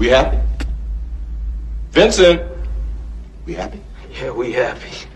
We happy? Vincent, we happy? Yeah, we happy.